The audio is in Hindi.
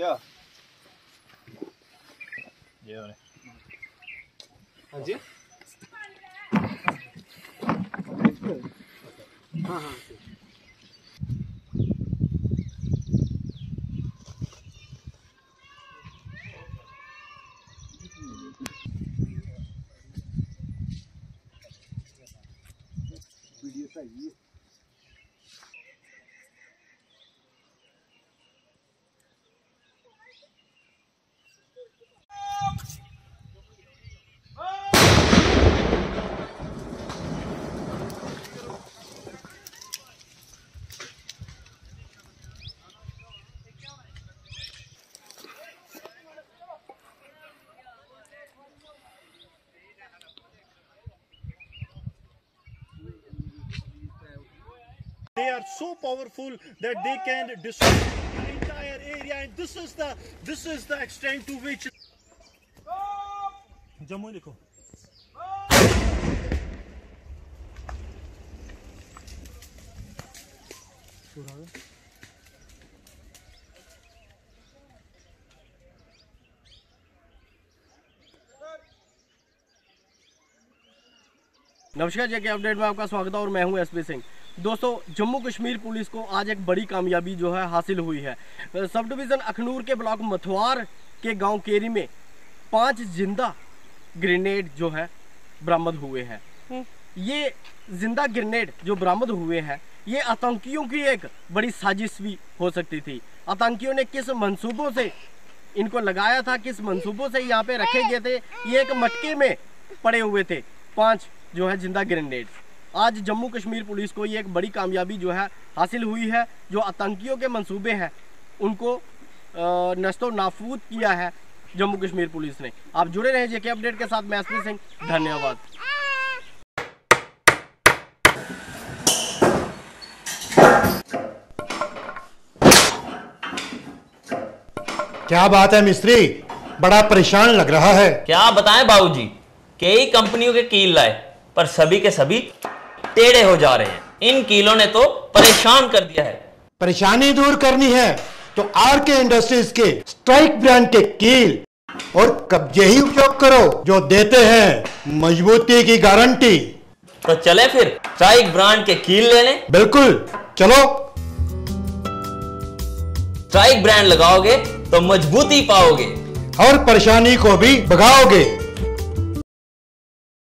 किया। हाँ जी हाँ हाँ They are so powerful that they can destroy the entire area, and this is the extent to which Jammu likho pura नमस्कार जेके अपडेट में आपका स्वागत है और मैं हूं एस पी सिंह। दोस्तों, जम्मू कश्मीर पुलिस को आज एक बड़ी कामयाबी जो है हासिल हुई है। सब डिवीज़न अखनूर के ब्लॉक मथवार के गांव केरी में 5 जिंदा ग्रेनेड जो है बरामद हुए हैं। ये जिंदा ग्रेनेड जो बरामद हुए हैं ये आतंकियों की एक बड़ी साजिश भी हो सकती थी। आतंकियों ने किस मंसूबों से इनको लगाया था, किस मंसूबों से यहाँ पे रखे गए थे, ये एक मटके में पड़े हुए थे 5 जो है जिंदा ग्रेनेड। आज जम्मू कश्मीर पुलिस को ये एक बड़ी कामयाबी जो है हासिल हुई है। जो आतंकियों के मंसूबे हैं उनको नस्तो नाफूद किया है जम्मू कश्मीर पुलिस ने। आप जुड़े रहें जेके अपडेट के साथ। मैं एस पी सिंह, धन्यवाद। क्या बात है मिस्त्री, बड़ा परेशान लग रहा है। क्या बताएं बाबूजी, कई कंपनियों के कील लाए पर सभी के सभी टेढ़े हो जा रहे हैं। इन कीलों ने तो परेशान कर दिया है। परेशानी दूर करनी है तो आर के इंडस्ट्रीज के स्ट्राइक ब्रांड के कील और कब्जे ही उपयोग करो जो देते हैं मजबूती की गारंटी। तो चले फिर स्ट्राइक ब्रांड के कील लेने। बिल्कुल चलो, स्ट्राइक ब्रांड लगाओगे तो मजबूती पाओगे और परेशानी को भी भगाओगे।